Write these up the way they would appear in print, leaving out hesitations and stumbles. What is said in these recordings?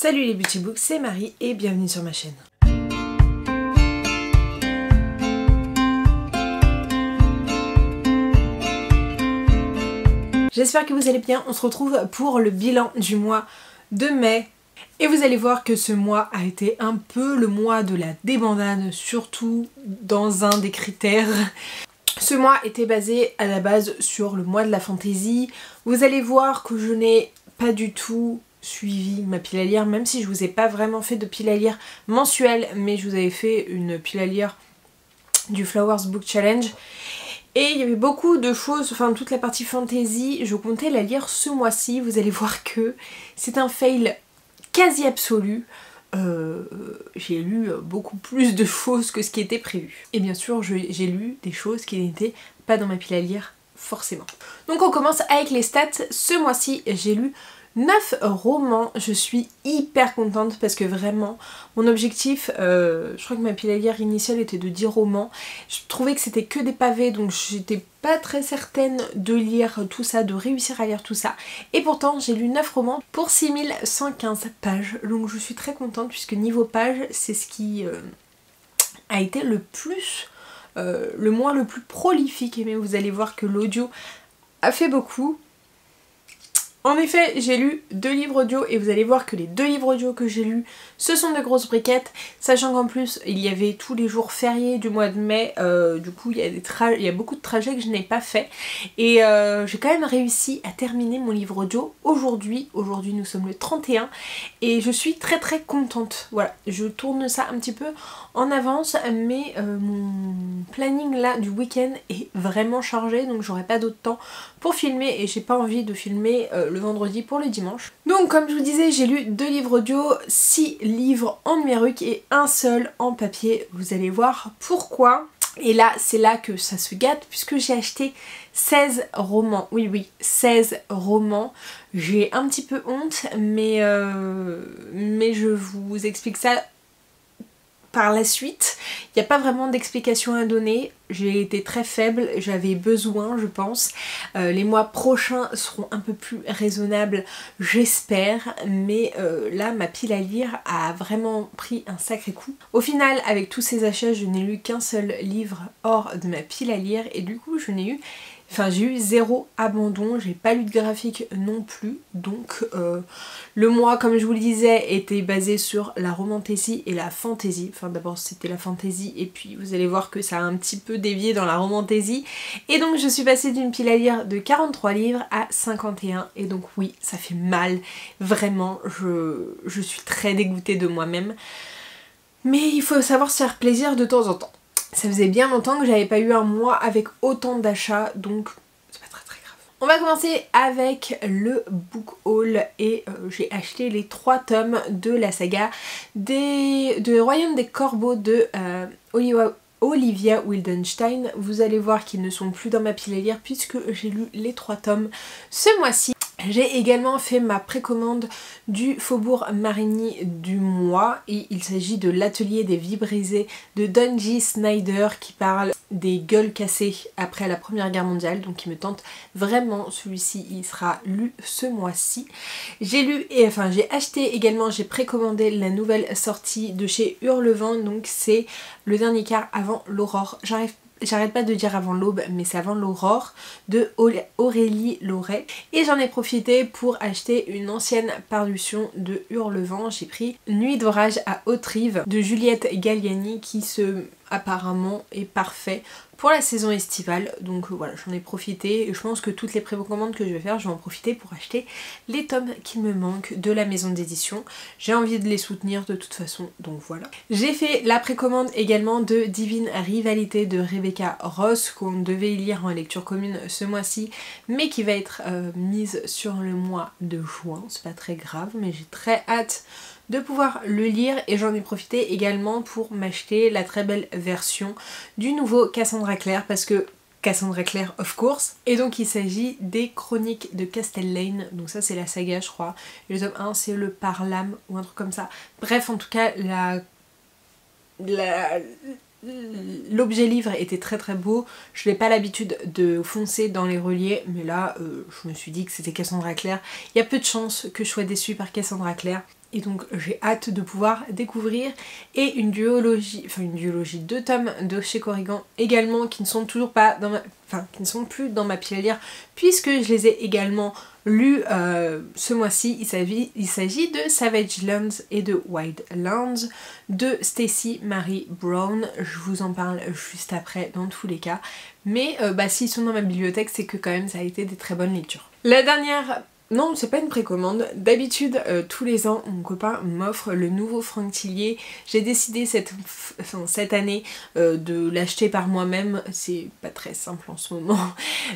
Salut les Beauty Books, c'est Marie et bienvenue sur ma chaîne. J'espère que vous allez bien, on se retrouve pour le bilan du mois de mai. Et vous allez voir que ce mois a été un peu le mois de la débandade, surtout dans un des critères. Ce mois était basé à la base sur le mois de la fantaisie. Vous allez voir que je n'ai pas du tout suivi ma pile à lire, même si je vous ai pas vraiment fait de pile à lire mensuelle, mais je vous avais fait une pile à lire du Flowers Book Challenge. Et il y avait beaucoup de choses, enfin toute la partie fantaisie, je comptais la lire ce mois-ci. Vous allez voir que c'est un fail quasi absolu. J'ai lu beaucoup plus de choses que ce qui était prévu. Et bien sûr, j'ai lu des choses qui n'étaient pas dans ma pile à lire, forcément. Donc on commence avec les stats. Ce mois-ci, j'ai lu 9 romans. Je suis hyper contente parce que vraiment, mon objectif, je crois que ma pile à lire initiale était de 10 romans. Je trouvais que c'était que des pavés, donc j'étais pas très certaine de lire tout ça, de réussir à lire tout ça. Et pourtant, j'ai lu 9 romans pour 6115 pages. Donc je suis très contente puisque niveau pages, c'est ce qui a été le plus, le mois le plus prolifique. Mais vous allez voir que l'audio a fait beaucoup. En effet, j'ai lu 2 livres audio et vous allez voir que les 2 livres audio que j'ai lus, ce sont de grosses briquettes, sachant qu'en plus il y avait tous les jours fériés du mois de mai, du coup il y a beaucoup de trajets que je n'ai pas fait, et j'ai quand même réussi à terminer mon livre audio aujourd'hui. Aujourd'hui nous sommes le 31 et je suis très très contente. Voilà, je tourne ça un petit peu en avance, mais mon planning là du week-end est vraiment chargé, donc j'aurai pas d'autre temps pour filmer et j'ai pas envie de filmer le vendredi pour le dimanche. Donc comme je vous disais, j'ai lu 2 livres audio, 6 livres en numérique et un seul en papier. Vous allez voir pourquoi. Et là, c'est là que ça se gâte puisque j'ai acheté 16 romans. Oui, 16 romans. J'ai un petit peu honte, mais je vous explique ça par la suite. Il n'y a pas vraiment d'explication à donner. J'ai été très faible, j'avais besoin, je pense. Les mois prochains seront un peu plus raisonnables, j'espère. Mais là, ma pile à lire a vraiment pris un sacré coup. Au final, avec tous ces achats, je n'ai lu qu'un seul livre hors de ma pile à lire. Et du coup, j'ai eu 0 abandon, j'ai pas lu de graphique non plus, donc le mois, comme je vous le disais, était basé sur la romantaisie et la fantaisie. Enfin d'abord c'était la fantaisie et puis vous allez voir que ça a un petit peu dévié dans la romantaisie. Et donc je suis passée d'une pile à lire de 43 livres à 51, et donc oui, ça fait mal, vraiment, je suis très dégoûtée de moi-même. Mais il faut savoir se faire plaisir de temps en temps. Ça faisait bien longtemps que j'avais pas eu un mois avec autant d'achats, donc c'est pas très très grave. On va commencer avec le book haul, et j'ai acheté les 3 tomes de la saga de Royaume des corbeaux de Olivia Wildenstein. Vous allez voir qu'ils ne sont plus dans ma pile à lire puisque j'ai lu les 3 tomes ce mois-ci. J'ai également fait ma précommande du Faubourg Marigny du mois, et il s'agit de l'atelier des vies brisées de Don G. Snyder, qui parle des gueules cassées après la Première Guerre mondiale, donc il me tente vraiment celui-ci, il sera lu ce mois-ci. J'ai lu, j'ai acheté également, j'ai précommandé la nouvelle sortie de chez Hurlevent, donc c'est le dernier quart avant l'aurore. J'arrête pas de dire avant l'aube, mais c'est avant l'aurore, de Aurélie Loret. Et j'en ai profité pour acheter une ancienne parution de Hurlevent. J'ai pris Nuit d'orage à Haute-Rive de Juliette Galliani, qui apparemment est parfait pour la saison estivale. Donc voilà, j'en ai profité. Et je pense que toutes les précommandes que je vais faire, je vais en profiter pour acheter les tomes qui me manquent de la maison d'édition. J'ai envie de les soutenir de toute façon, donc voilà. J'ai fait la précommande également de Divine Rivalité de Rebecca Ross, qu'on devait lire en lecture commune ce mois-ci, mais qui va être mise sur le mois de juin. C'est pas très grave, mais j'ai très hâte de pouvoir le lire, et j'en ai profité également pour m'acheter la très belle version du nouveau Cassandra Clare, parce que Cassandra Clare of course. Et donc il s'agit des Chroniques de Castellane, donc ça c'est la saga je crois, le tome 1 c'est le Parlam ou un truc comme ça. Bref, en tout cas l'objet livre était très très beau. Je n'ai pas l'habitude de foncer dans les reliés, mais là je me suis dit que c'était Cassandra Clare. Il y a peu de chances que je sois déçue par Cassandra Clare. Et donc j'ai hâte de pouvoir découvrir, et une duologie, enfin une duologie, 2 tomes de chez Corrigan également qui ne sont toujours pas dans ma, enfin qui ne sont plus dans ma pile à lire puisque je les ai également lus ce mois-ci. Il s'agit de Savage Lands et de Wild Lands de Stacy Marie Brown. Je vous en parle juste après dans tous les cas, mais bah s'ils sont dans ma bibliothèque c'est que quand même ça a été des très bonnes lectures. La dernière... Non, c'est pas une précommande. D'habitude, tous les ans, mon copain m'offre le nouveau Franck Tillier. J'ai décidé cette année de l'acheter par moi-même. C'est pas très simple en ce moment.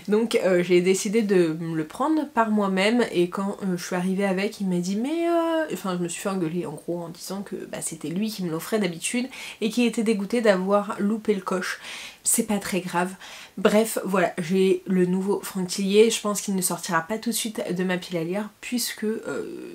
Donc j'ai décidé de le prendre par moi-même, et quand je suis arrivée avec, il m'a dit mais... Enfin, je me suis fait engueuler en gros en disant que bah, c'était lui qui me l'offrait d'habitude et qui était dégoûté d'avoir loupé le coche. C'est pas très grave. Bref, voilà, j'ai le nouveau Franck Tillier. Je pense qu'il ne sortira pas tout de suite de ma pile à lire puisque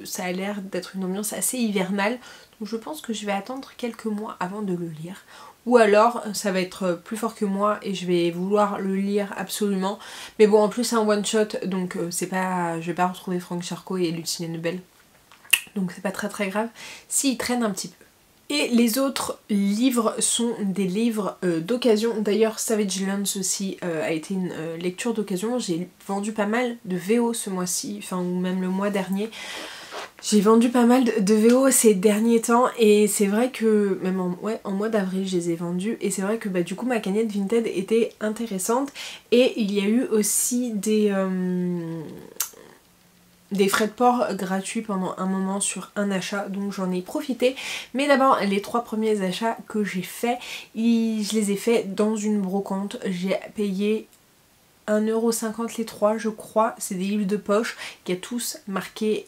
ça a l'air d'être une ambiance assez hivernale. Donc je pense que je vais attendre quelques mois avant de le lire. Ou alors ça va être plus fort que moi et je vais vouloir le lire absolument. Mais bon, en plus c'est un one shot, donc c'est pas... je vais pas retrouver Franck Charcot et Lucille Nebel. Donc c'est pas très très grave s'il traîne un petit peu. Et les autres livres sont des livres d'occasion. D'ailleurs Savage Lands aussi a été une lecture d'occasion. J'ai vendu pas mal de VO ce mois-ci, enfin ou même le mois dernier. J'ai vendu pas mal de VO ces derniers temps, et c'est vrai que, même en mois d'avril je les ai vendus, et c'est vrai que bah, du coup ma cagnotte Vinted était intéressante, et il y a eu aussi des frais de port gratuits pendant un moment sur un achat, donc j'en ai profité. Mais d'abord, les 3 premiers achats que j'ai faits, je les ai faits dans une brocante. J'ai payé 1,50€ les 3, je crois. C'est des livres de poche qui a tous marqué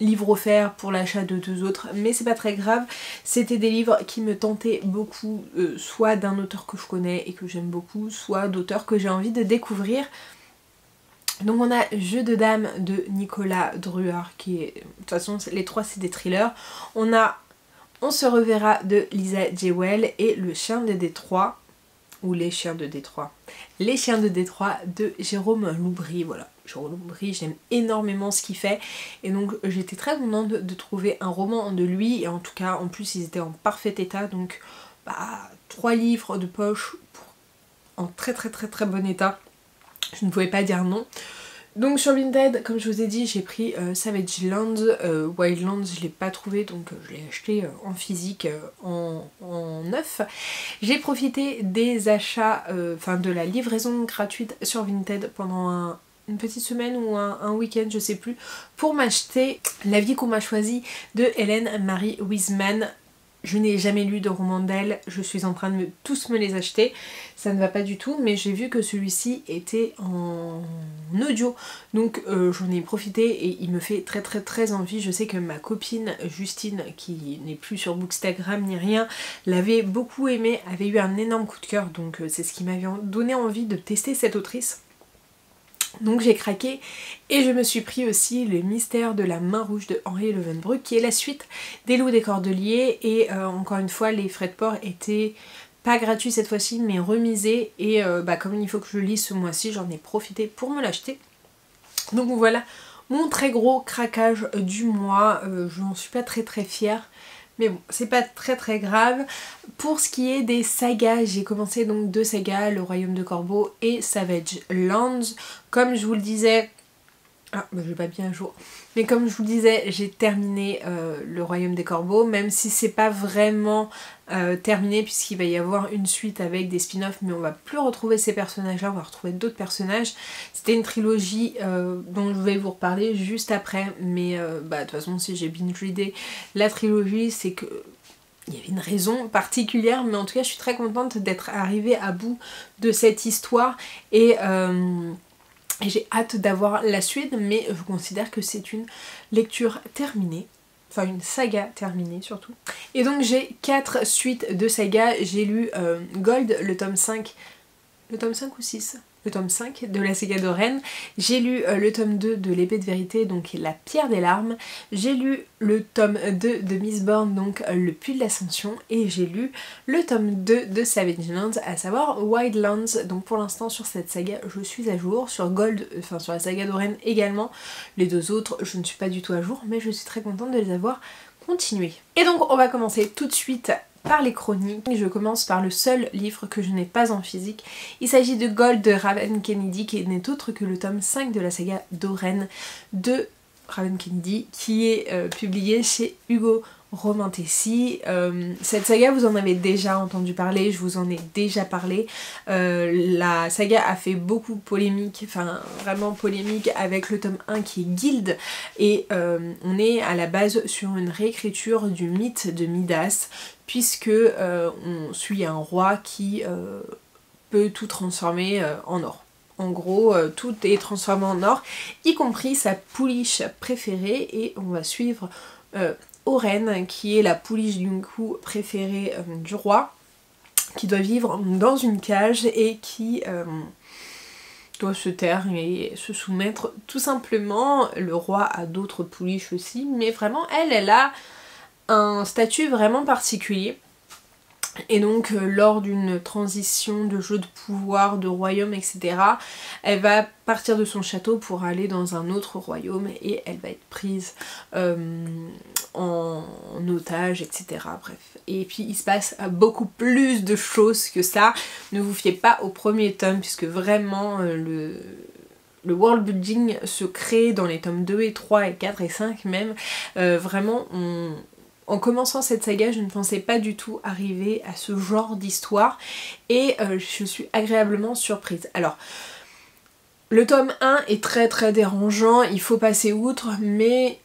livre offert pour l'achat de 2 autres, mais c'est pas très grave. C'était des livres qui me tentaient beaucoup, soit d'un auteur que je connais et que j'aime beaucoup, soit d'auteurs que j'ai envie de découvrir. Donc on a Jeu de dames de Nicolas Druard qui est... De toute façon les 3 c'est des thrillers. On a On se reverra de Lisa Jewell et Le chien de Détroit, ou Les chiens de Détroit. Les chiens de Détroit de Jérôme Loubry, voilà. Jérôme Loubry, j'aime énormément ce qu'il fait, et donc j'étais très contente de trouver un roman de lui, et en tout cas en plus ils étaient en parfait état, donc bah 3 livres de poche en très très très très bon état. Je ne pouvais pas dire non. Donc sur Vinted, comme je vous ai dit, j'ai pris Savage Lands. Wild Lands, je ne l'ai pas trouvé, donc je l'ai acheté en physique, en neuf. J'ai profité des achats, enfin de la livraison gratuite sur Vinted pendant une petite semaine ou un week-end, je sais plus, pour m'acheter La vie qu'on m'a choisie de Hélène Marie Wiseman. Je n'ai jamais lu de roman d'elle, je suis en train de tous me les acheter, ça ne va pas du tout, mais j'ai vu que celui-ci était en audio, donc j'en ai profité et il me fait très très très envie. Je sais que ma copine Justine, qui n'est plus sur Bookstagram ni rien, l'avait beaucoup aimé, avait eu un énorme coup de cœur, donc c'est ce qui m'avait donné envie de tester cette autrice. Donc j'ai craqué, et je me suis pris aussi Le mystère de la main rouge de Henri Levenbruck, qui est la suite des Loups des Cordeliers, et encore une fois les frais de port étaient pas gratuits cette fois-ci mais remisés, et bah, comme il faut que je lise ce mois-ci, j'en ai profité pour me l'acheter. Donc voilà mon très gros craquage du mois, je n'en suis pas très très fière. Mais bon, c'est pas très très grave. Pour ce qui est des sagas, j'ai commencé donc 2 sagas, Le royaume des corbeaux et Savage Lands. Comme je vous le disais... Ah, bah je l'ai pas bien un jour. Mais comme je vous le disais, j'ai terminé Le royaume des corbeaux, même si c'est pas vraiment terminé puisqu'il va y avoir une suite avec des spin-offs, mais on va plus retrouver ces personnages-là, on va retrouver d'autres personnages. C'était une trilogie dont je vais vous reparler juste après, mais bah de toute façon si j'ai binge-readé la trilogie, c'est que... il y avait une raison particulière, mais en tout cas je suis très contente d'être arrivée à bout de cette histoire, et... j'ai hâte d'avoir la suite, mais je considère que c'est une lecture terminée, enfin une saga terminée surtout. Et donc j'ai 4 suites de sagas, j'ai lu Gold, le tome 5 ou 6 le tome 5 de la saga d'Oren. J'ai lu le tome 2 de l'épée de vérité, donc La pierre des larmes. J'ai lu le tome 2 de Mistborn, donc Le puits de l'ascension. Et j'ai lu le tome 2 de Savage Lands, à savoir Wildlands. Donc pour l'instant sur cette saga je suis à jour, sur Gold, enfin sur la saga d'Oren également. Les deux autres je ne suis pas du tout à jour, mais je suis très contente de les avoir continués. Et donc on va commencer tout de suite par les chroniques. Je commence par le seul livre que je n'ai pas en physique. Il s'agit de Gold de Raven Kennedy, qui n'est autre que le tome 5 de la saga d'Oren de Raven Kennedy, qui est publié chez Hugo Romain Tessy. Cette saga vous en avez déjà entendu parler, je vous en ai déjà parlé. La saga a fait beaucoup polémique, enfin vraiment polémique, avec le tome 1 qui est Guild, et on est à la base sur une réécriture du mythe de Midas, puisque on suit un roi qui peut tout transformer en or. En gros, tout est transformé en or, y compris sa pouliche préférée, et on va suivre Oren, qui est la pouliche du coup préférée du roi, qui doit vivre dans une cage et qui doit se taire et se soumettre tout simplement. Le roi a d'autres pouliches aussi, mais vraiment elle a un statut vraiment particulier. Et donc lors d'une transition de jeu de pouvoir, de royaume, etc., elle va partir de son château pour aller dans un autre royaume et elle va être prise en otage, etc. Bref. Et puis il se passe beaucoup plus de choses que ça. Ne vous fiez pas au premier tome, puisque vraiment le world building se crée dans les tomes 2 et 3 et 4 et 5 même. Vraiment en commençant cette saga, je ne pensais pas du tout arriver à ce genre d'histoire, et je suis agréablement surprise. Alors, le tome 1 est très très dérangeant, il faut passer outre, mais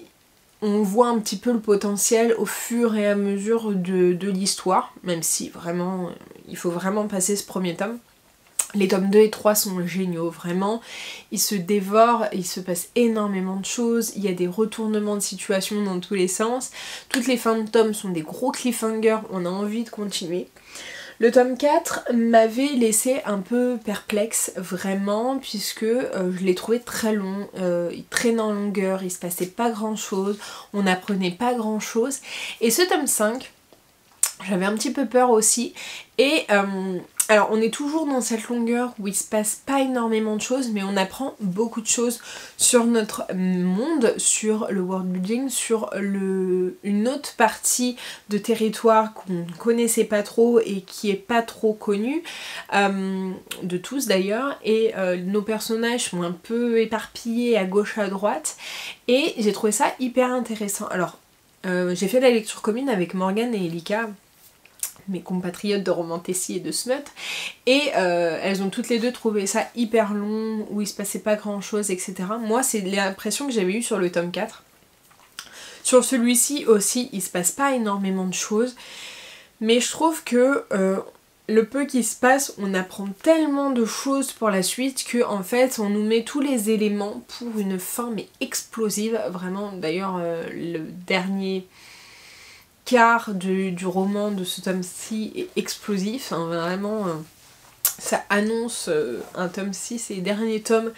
on voit un petit peu le potentiel au fur et à mesure de l'histoire, même si vraiment, il faut vraiment passer ce premier tome. Les tomes 2 et 3 sont géniaux, vraiment, ils se dévorent, il se passe énormément de choses, il y a des retournements de situation dans tous les sens, toutes les fins de tomes sont des gros cliffhangers, on a envie de continuer. Le tome 4 m'avait laissé un peu perplexe, vraiment, puisque je l'ai trouvé très long, il traînait en longueur, il se passait pas grand chose, on n'apprenait pas grand chose, et ce tome 5, j'avais un petit peu peur aussi, et alors on est toujours dans cette longueur où il se passe pas énormément de choses, mais on apprend beaucoup de choses sur notre monde, sur le world building, sur une autre partie de territoire qu'on ne connaissait pas trop et qui est pas trop connue, de tous d'ailleurs, et nos personnages sont un peu éparpillés à gauche à droite, et j'ai trouvé ça hyper intéressant. Alors j'ai fait la lecture commune avec Morgane et Elika, mes compatriotes de Roman Tessy et de Smut, et elles ont toutes les deux trouvé ça hyper long, où il se passait pas grand chose, etc. Moi c'est l'impression que j'avais eue sur le tome 4. Sur celui-ci aussi il se passe pas énormément de choses, mais je trouve que le peu qui se passe, on apprend tellement de choses pour la suite que en fait on nous met tous les éléments pour une fin mais explosive, vraiment. D'ailleurs le dernier quart du roman de ce tome-ci est explosif, hein, vraiment ça annonce un tome 6 et dernier tome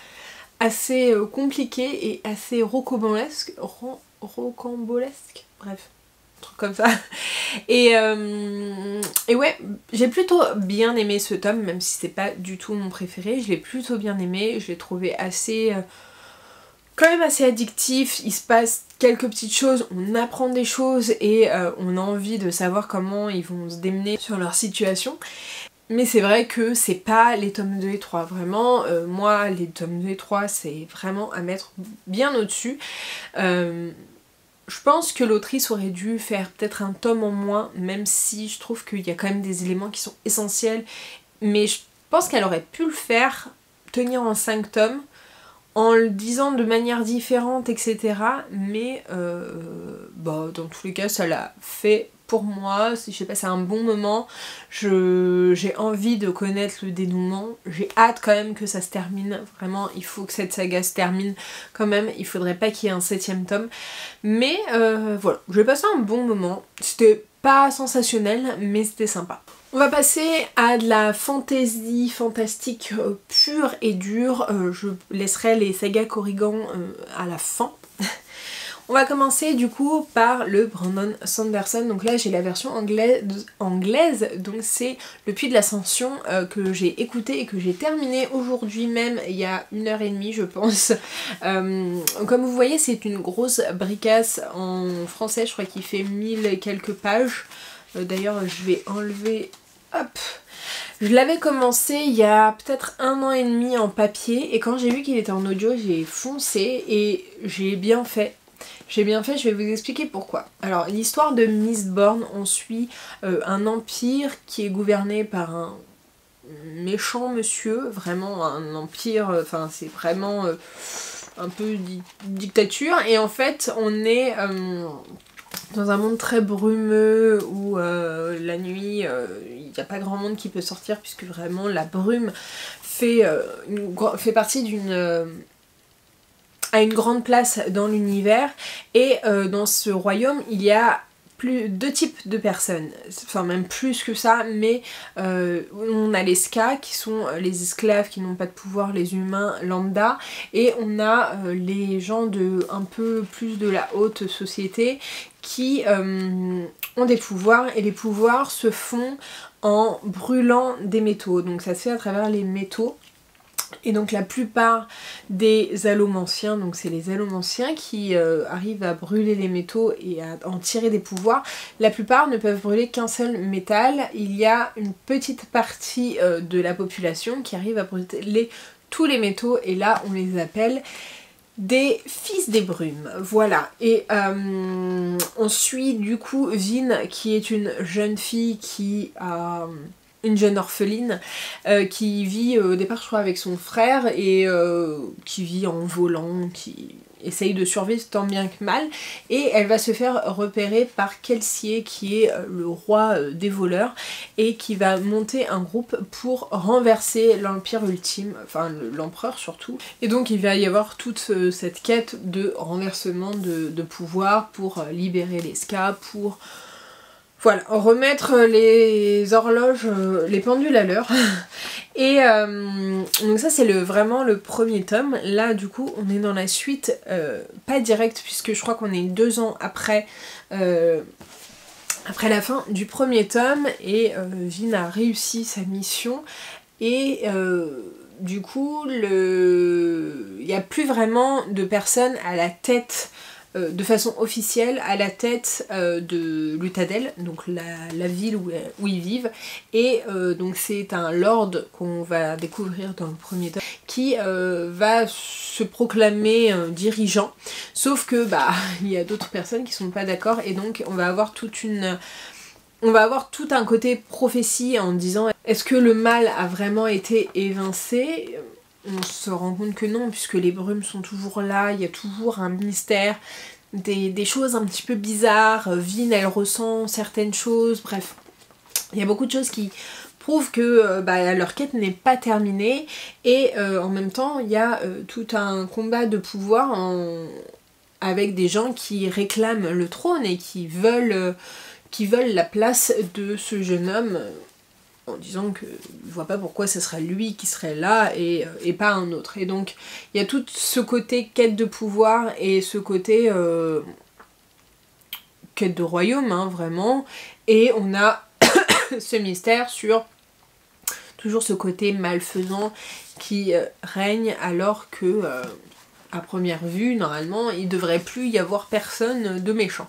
assez compliqué et assez rocambolesque, bref, truc comme ça. Et ouais, j'ai plutôt bien aimé ce tome, même si c'est pas du tout mon préféré, je l'ai plutôt bien aimé, je l'ai trouvé assez quand même assez addictif, il se passe quelques petites choses, on apprend des choses et on a envie de savoir comment ils vont se démener sur leur situation. Mais c'est vrai que c'est pas les tomes 2 et 3, vraiment, moi les tomes 2 et 3 c'est vraiment à mettre bien au-dessus. Je pense que l'autrice aurait dû faire peut-être un tome en moins, même si je trouve qu'il y a quand même des éléments qui sont essentiels, mais je pense qu'elle aurait pu le faire, tenir en 5 tomes, en le disant de manière différente, etc. Mais bah, dans tous les cas ça l'a fait pour moi, je sais pas, c'est un bon moment, j'ai envie de connaître le dénouement, j'ai hâte quand même que ça se termine, vraiment il faut que cette saga se termine quand même, il faudrait pas qu'il y ait un 7e tome, mais voilà, j'ai passé un bon moment, c'était pas sensationnel mais c'était sympa. On va passer à de la fantasy fantastique pure et dure. Je laisserai les sagas Corrigan à la fin. On va commencer du coup par le Brandon Sanderson. Donc là j'ai la version anglaise, donc c'est Le puit de l'ascension que j'ai écouté et que j'ai terminé aujourd'hui même, il y a 1h30 je pense. Comme vous voyez c'est une grosse bricasse en français, je crois qu'il fait 1000 quelques pages. D'ailleurs je vais enlever... Hop. Je l'avais commencé il y a peut-être 1 an et demi en papier et quand j'ai vu qu'il était en audio j'ai foncé et j'ai bien fait. J'ai bien fait, je vais vous expliquer pourquoi. Alors l'histoire de Mistborn, on suit un empire qui est gouverné par un méchant monsieur, vraiment un empire, enfin c'est vraiment un peu dictature, et en fait on est dans un monde très brumeux où la nuit il n'y a pas grand monde qui peut sortir puisque vraiment la brume fait, fait partie d'une... a une grande place dans l'univers, et dans ce royaume il y a deux types de personnes, enfin même plus que ça, mais on a les ska qui sont les esclaves qui n'ont pas de pouvoir, les humains lambda, et on a les gens de un peu plus de la haute société qui ont des pouvoirs, et les pouvoirs se font en brûlant des métaux, donc ça se fait à travers les métaux. Et donc la plupart des allomanciens, donc c'est les allomanciens qui arrivent à brûler les métaux et à en tirer des pouvoirs, la plupart ne peuvent brûler qu'un seul métal. Il y a une petite partie de la population qui arrive à brûler tous les métaux, et là on les appelle des fils des brumes, voilà. Et on suit du coup Vin, qui est une jeune fille qui a... une jeune orpheline qui vit au départ je crois avec son frère, et qui vit en volant, qui essaye de survivre tant bien que mal, et elle va se faire repérer par Kelsier qui est le roi des voleurs et qui va monter un groupe pour renverser l'empire ultime, enfin l'empereur surtout, et donc il va y avoir toute cette quête de renversement de pouvoir pour libérer les ska, pour... Voilà, remettre les horloges, les pendules à l'heure. Et donc ça c'est vraiment le premier tome. Là du coup on est dans la suite, pas directe, puisque je crois qu'on est 2 ans après, après la fin du premier tome, et Vin a réussi sa mission, et... du coup il n'y a plus vraiment de personne à la tête... de façon officielle à la tête de Lutadel, donc la ville où ils vivent, et donc c'est un lord qu'on va découvrir dans le premier tome qui va se proclamer dirigeant, sauf que bah il y a d'autres personnes qui sont pas d'accord, et donc on va avoir tout un côté prophétie en disant est-ce que le mal a vraiment été évincé? On se rend compte que non, puisque les brumes sont toujours là, il y a toujours un mystère, des choses un petit peu bizarres, Vin elle ressent certaines choses, bref. Il y a beaucoup de choses qui prouvent que bah, leur quête n'est pas terminée, et en même temps il y a tout un combat de pouvoir avec des gens qui réclament le trône et qui veulent la place de ce jeune homme, en disant que je vois pas pourquoi ce serait lui qui serait là et pas un autre. Et donc il y a tout ce côté quête de pouvoir et ce côté quête de royaume, hein, vraiment. Et on a ce mystère sur toujours ce côté malfaisant qui règne, alors que à première vue normalement il devrait plus y avoir personne de méchant.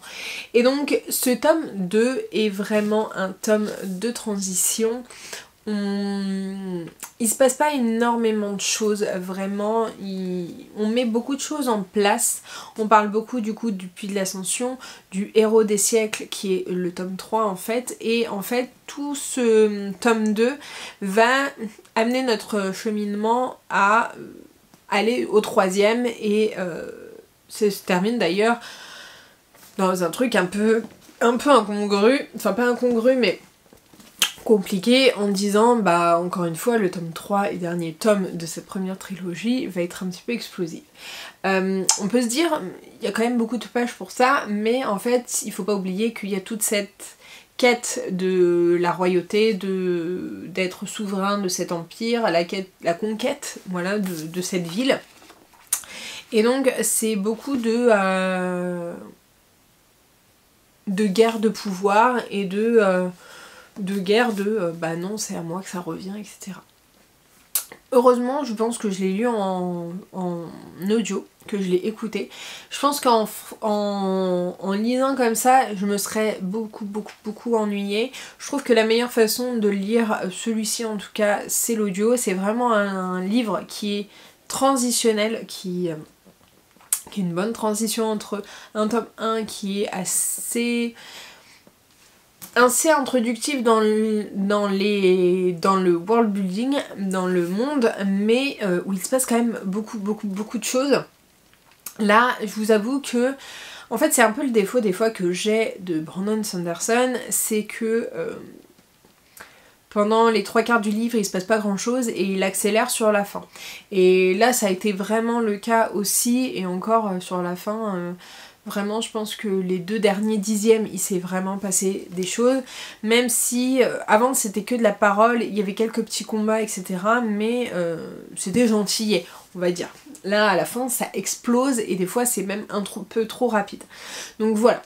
Et donc ce tome 2 est vraiment un tome de transition. Il se passe pas énormément de choses vraiment, on met beaucoup de choses en place. On parle beaucoup du coup du puits de l'ascension, du héros des siècles qui est le tome 3 en fait, et en fait tout ce tome 2 va amener notre cheminement à aller au 3e, et ça se termine d'ailleurs dans un truc un peu incongru, enfin pas incongru mais compliqué, en disant bah encore une fois le tome 3 et dernier tome de cette première trilogie va être un petit peu explosif. On peut se dire il y a quand même beaucoup de pages pour ça, mais en fait il faut pas oublier qu'il y a toute cette quête de la royauté, d'être souverain de cet empire, la conquête, voilà, de cette ville. Et donc c'est beaucoup de guerre de pouvoir et de guerre de bah non c'est à moi que ça revient, etc. Heureusement, je pense que je l'ai lu en audio, que je l'ai écouté. Je pense qu'en lisant comme ça, je me serais beaucoup ennuyée. Je trouve que la meilleure façon de lire celui-ci, en tout cas, c'est l'audio. C'est vraiment un livre qui est transitionnel, qui est une bonne transition entre un tome 1 qui est assez introductif dans le world building, dans le monde, mais où il se passe quand même beaucoup de choses. Là, je vous avoue que, en fait, c'est un peu le défaut des fois que j'ai de Brandon Sanderson, c'est que pendant les 3 quarts du livre, il se passe pas grand chose et il accélère sur la fin. Et là, ça a été vraiment le cas aussi, et encore sur la fin... Vraiment, je pense que les 2 derniers dixièmes, il s'est vraiment passé des choses. Même si avant c'était que de la parole, il y avait quelques petits combats, etc. Mais c'était gentillet, on va dire. Là, à la fin, ça explose et des fois c'est même un peu trop rapide. Donc voilà.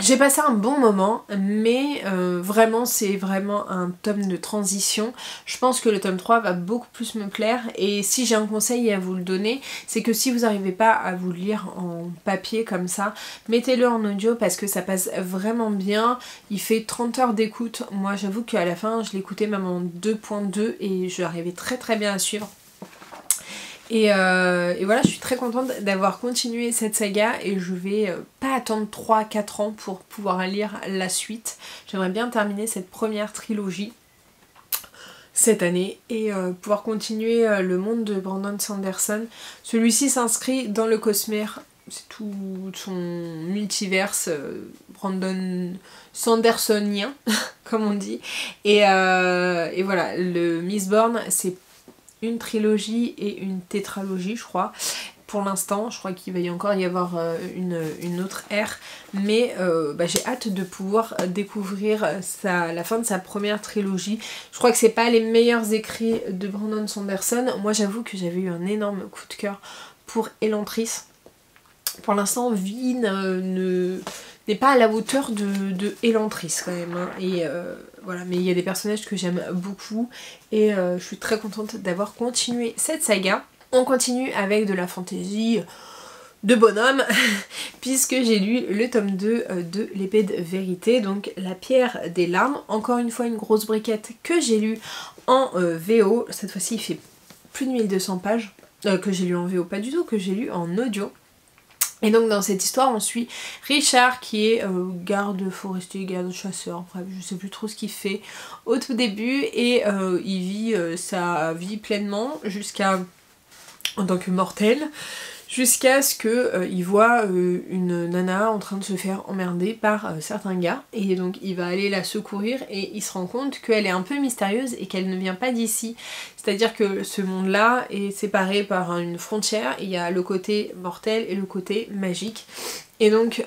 J'ai passé un bon moment, mais vraiment, c'est vraiment un tome de transition. Je pense que le tome 3 va beaucoup plus me plaire, et si j'ai un conseil à vous le donner, c'est que si vous n'arrivez pas à vous lire en papier comme ça, mettez-le en audio parce que ça passe vraiment bien. Il fait 30 heures d'écoute. Moi, j'avoue qu'à la fin, je l'écoutais même en 2.2 et j'arrivais très bien à suivre. Et voilà, je suis très contente d'avoir continué cette saga et je vais pas attendre 3-4 ans pour pouvoir lire la suite. J'aimerais bien terminer cette première trilogie cette année et pouvoir continuer le monde de Brandon Sanderson. Celui-ci s'inscrit dans le cosmère, c'est tout son multiverse Brandon Sandersonien, comme on dit. Et voilà, le Miss Born, c'est une trilogie et une tétralogie, je crois. Pour l'instant, je crois qu'il va encore y avoir une autre ère, mais bah, j'ai hâte de pouvoir découvrir la fin de sa première trilogie. Je crois que c'est pas les meilleurs écrits de Brandon Sanderson. Moi, j'avoue que j'avais eu un énorme coup de cœur pour Elantris. Pour l'instant, Vine n'est pas à la hauteur de Elantris quand même, hein. Et voilà, mais il y a des personnages que j'aime beaucoup et je suis très contente d'avoir continué cette saga. On continue avec de la fantaisie de bonhomme puisque j'ai lu le tome 2 de l'épée de vérité, donc La pierre des larmes. Encore une fois, une grosse briquette que j'ai lue en VO. Cette fois-ci, il fait plus de 1200 pages que j'ai lu en VO, pas du tout, que j'ai lu en audio. Et donc dans cette histoire, on suit Richard qui est garde forestier, garde chasseur, bref, je sais plus trop ce qu'il fait au tout début, et il vit sa vie pleinement en tant que mortel, jusqu'à ce qu'il voit une nana en train de se faire emmerder par certains gars, et donc il va aller la secourir et il se rend compte qu'elle est un peu mystérieuse et qu'elle ne vient pas d'ici. C'est-à-dire que ce monde-là est séparé par une frontière, il y a le côté mortel et le côté magique. Et donc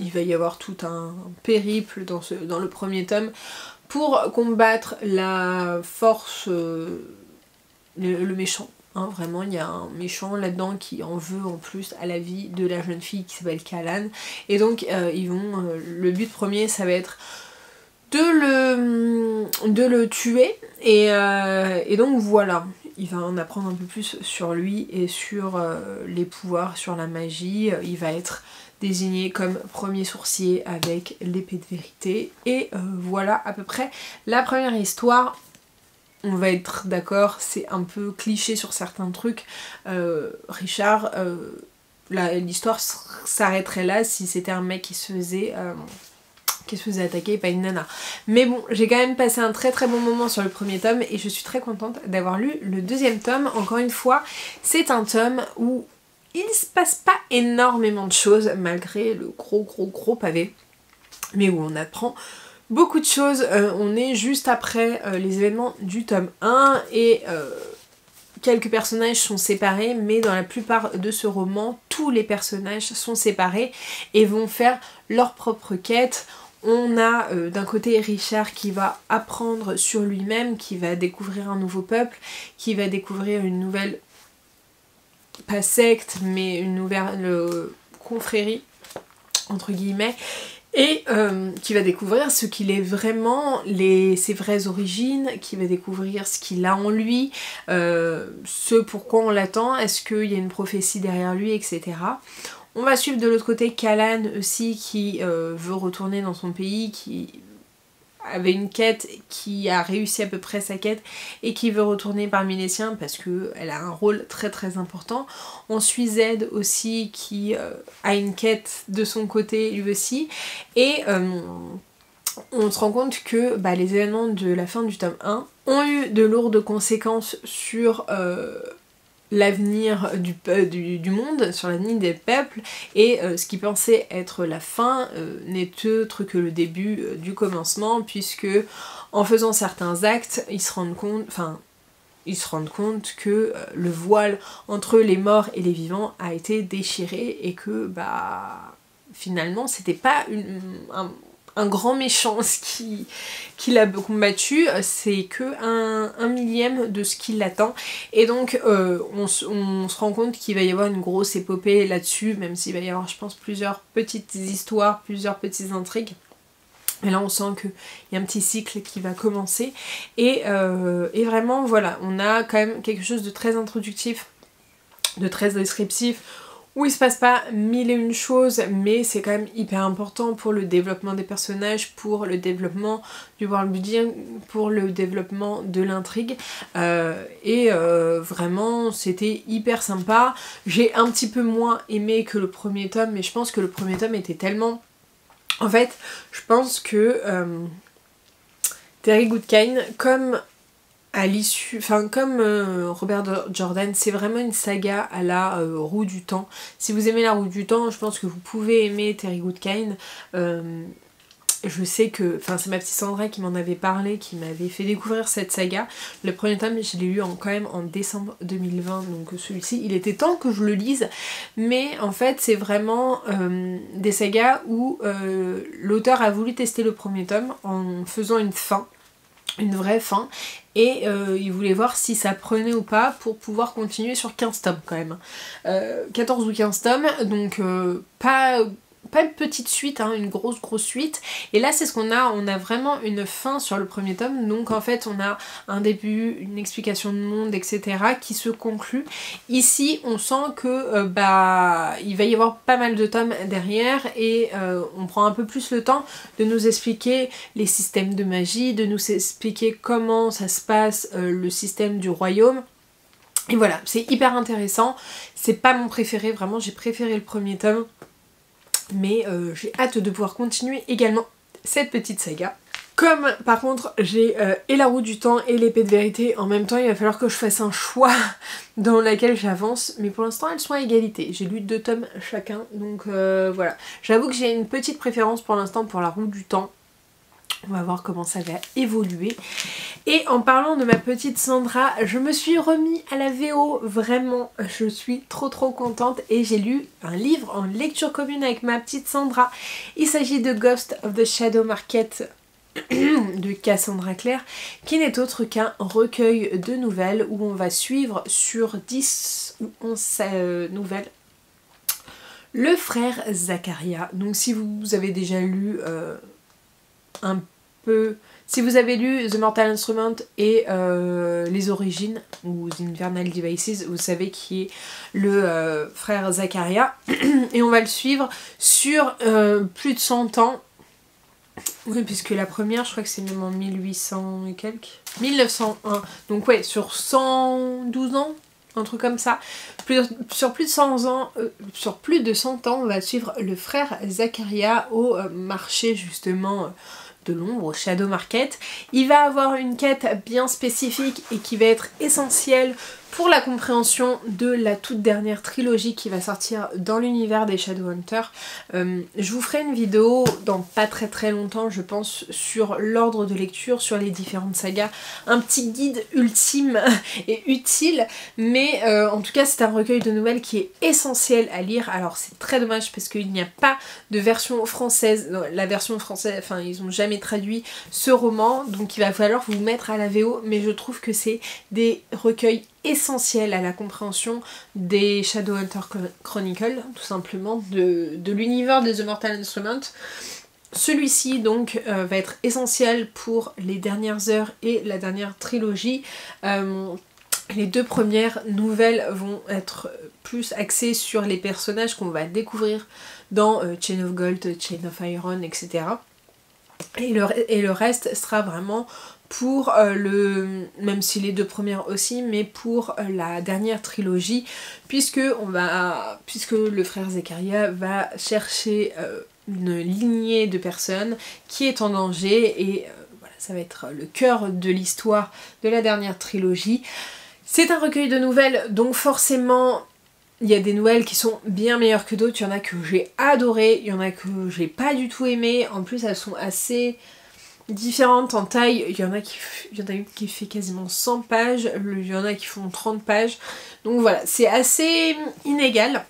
il va y avoir tout un périple dans le premier tome pour combattre la force, le méchant. Hein, vraiment, il y a un méchant là-dedans qui en veut en plus à la vie de la jeune fille qui s'appelle Callan. Et donc, le but premier, ça va être de le tuer. Et donc, voilà. Il va en apprendre un peu plus sur lui et sur les pouvoirs, sur la magie. Il va être désigné comme premier sourcier avec l'épée de vérité. Et voilà à peu près la première histoire. On va être d'accord, c'est un peu cliché sur certains trucs. Richard, l'histoire s'arrêterait là si c'était un mec qui se faisait attaquer et pas une nana. Mais bon, j'ai quand même passé un très bon moment sur le premier tome et je suis très contente d'avoir lu le deuxième tome. Encore une fois, c'est un tome où il ne se passe pas énormément de choses malgré le gros pavé, mais où on apprend beaucoup de choses. On est juste après les événements du tome 1 et quelques personnages sont séparés, mais dans la plupart de ce roman, tous les personnages sont séparés et vont faire leur propre quête. On a d'un côté Richard qui va apprendre sur lui-même, qui va découvrir un nouveau peuple, qui va découvrir une nouvelle, pas secte, mais une nouvelle confrérie, entre guillemets, et qui va découvrir ce qu'il est vraiment, ses vraies origines, qui va découvrir ce qu'il a en lui, ce pourquoi on l'attend, est-ce qu'il y a une prophétie derrière lui, etc. On va suivre de l'autre côté Callan aussi qui veut retourner dans son pays, qui avait une quête, qui a réussi à peu près sa quête et qui veut retourner parmi les siens parce qu'elle a un rôle très très important. On suit Zed aussi qui a une quête de son côté lui aussi, et on se rend compte que les événements de la fin du tome 1 ont eu de lourdes conséquences sur l'avenir du monde, sur l'avenir des peuples, et ce qui pensait être la fin n'est autre que le début du commencement, puisque en faisant certains actes, ils se rendent compte, que le voile entre les morts et les vivants a été déchiré et que finalement c'était pas un grand méchant qui l'a combattu, c'est que un millième de ce qui l'attend. Et donc on se rend compte qu'il va y avoir une grosse épopée là-dessus, même s'il va y avoir, je pense, plusieurs petites histoires, plusieurs petites intrigues. Et là on sent qu'il y a un petit cycle qui va commencer. Et vraiment, voilà, on a quand même quelque chose de très introductif, de très descriptif, où il se passe pas mille et une choses, mais c'est quand même hyper important pour le développement des personnages, pour le développement du world building, pour le développement de l'intrigue. Vraiment, c'était hyper sympa. J'ai un petit peu moins aimé que le premier tome, mais je pense que le premier tome était tellement... En fait, je pense que Terry Goodkind, comme... à l'issue, enfin comme Robert Jordan, c'est vraiment une saga à la roue du temps. Si vous aimez la roue du temps, je pense que vous pouvez aimer Terry Goodkind. Je sais que, enfin c'est ma petite Sandra qui m'en avait parlé, qui m'avait fait découvrir cette saga. Le premier tome, je l'ai eu quand même en décembre 2020, donc celui-ci, il était temps que je le lise. Mais en fait, c'est vraiment des sagas où l'auteur a voulu tester le premier tome en faisant une fin, une vraie fin, et il voulait voir si ça prenait ou pas pour pouvoir continuer sur 15 tomes quand même, 14 ou 15 tomes, donc pas une petite suite, hein, une grosse suite. Et là c'est ce qu'on a, on a vraiment une fin sur le premier tome, donc en fait on a un début, une explication de monde, etc. qui se conclut. Ici on sent que il va y avoir pas mal de tomes derrière, et on prend un peu plus le temps de nous expliquer les systèmes de magie, de nous expliquer comment ça se passe, le système du royaume. Et voilà, c'est hyper intéressant. C'est pas mon préféré, vraiment j'ai préféré le premier tome, mais j'ai hâte de pouvoir continuer également cette petite saga. Comme par contre j'ai et la roue du temps et l'épée de vérité en même temps, il va falloir que je fasse un choix dans lequel j'avance, mais pour l'instant elles sont à égalité. J'ai lu 2 tomes chacun, donc voilà. J'avoue que j'ai une petite préférence pour l'instant pour la roue du temps. On va voir comment ça va évoluer. Et en parlant de ma petite Sandra, je me suis remis à la VO, vraiment, je suis trop contente, et j'ai lu un livre en lecture commune avec ma petite Sandra. Il s'agit de Ghost of the Shadowmarket de Cassandra Clare, qui n'est autre qu'un recueil de nouvelles où on va suivre sur 10 ou 11 nouvelles le frère Zacharia. Donc si vous avez déjà lu... si vous avez lu The Mortal Instrument et Les Origines ou The Infernal Devices, vous savez qui est le frère Zacharia, et on va le suivre sur plus de 100 ans. Oui, puisque la première, je crois que c'est même en 1800 et quelques, 1901, donc ouais, sur 112 ans, un truc comme ça. Sur plus de 100 ans, on va suivre le frère Zacharia au marché justement de l'ombre, au Shadow Market. Il va avoir une quête bien spécifique et qui va être essentielle pour la compréhension de la toute dernière trilogie qui va sortir dans l'univers des Shadowhunters. Je vous ferai une vidéo dans pas très longtemps, je pense, sur l'ordre de lecture, sur les différentes sagas, un petit guide ultime et utile, mais en tout cas c'est un recueil de nouvelles qui est essentiel à lire. Alors c'est très dommage parce qu'il n'y a pas de version française, la version française, enfin ils n'ont jamais traduit ce roman, donc il va falloir vous mettre à la VO, mais je trouve que c'est des recueils essentiels à la compréhension des Shadowhunter Chronicles, tout simplement, de l'univers des The Mortal Instruments. Celui-ci donc va être essentiel pour les dernières heures et la dernière trilogie. Les deux premières nouvelles vont être plus axées sur les personnages qu'on va découvrir dans Chain of Gold, Chain of Iron, etc. Et le reste sera vraiment pour même si les deux premières aussi, mais pour la dernière trilogie, puisque le frère Zekaria va chercher une lignée de personnes qui est en danger, et voilà, ça va être le cœur de l'histoire de la dernière trilogie. C'est un recueil de nouvelles, donc forcément il y a des nouvelles qui sont bien meilleures que d'autres. Il y en a que j'ai adoré, il y en a que j'ai pas du tout aimé. En plus elles sont assez différentes en taille, il y en a une qui fait quasiment 100 pages, il y en a qui font 30 pages, donc voilà, c'est assez inégal.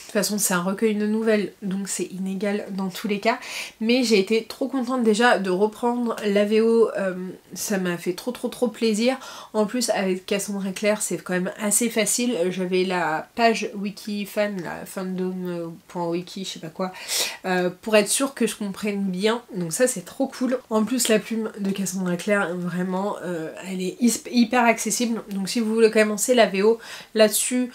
De toute façon c'est un recueil de nouvelles donc c'est inégal dans tous les cas, mais j'ai été trop contente déjà de reprendre la VO, ça m'a fait trop plaisir. En plus avec Cassandra Clare c'est quand même assez facile, j'avais la page wiki fan, la fandom.wiki je sais pas quoi, pour être sûre que je comprenne bien, donc ça c'est trop cool. En plus la plume de Cassandra Clare vraiment elle est hyper accessible, donc si vous voulez commencer la VO là-dessus,